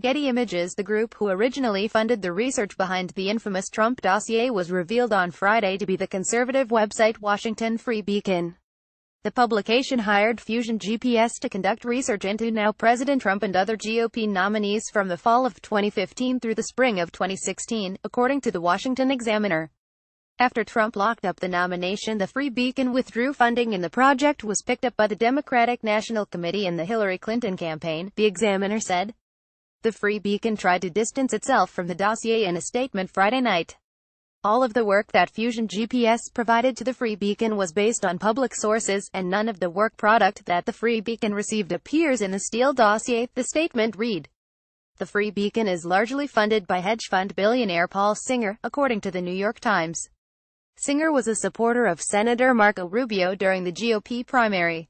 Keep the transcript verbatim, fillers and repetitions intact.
Getty Images. The group who originally funded the research behind the infamous Trump dossier was revealed on Friday to be the conservative website Washington Free Beacon. The publication hired Fusion G P S to conduct research into now President Trump and other G O P nominees from the fall of twenty fifteen through the spring of twenty sixteen, according to the Washington Examiner. After Trump locked up the nomination, the Free Beacon withdrew funding and the project was picked up by the Democratic National Committee and the Hillary Clinton campaign, the Examiner said. The Free Beacon tried to distance itself from the dossier in a statement Friday night. All of the work that Fusion G P S provided to the Free Beacon was based on public sources, and none of the work product that the Free Beacon received appears in the Steele dossier, the statement read. The Free Beacon is largely funded by hedge fund billionaire Paul Singer, according to the New York Times. Singer was a supporter of Senator Marco Rubio during the G O P primary.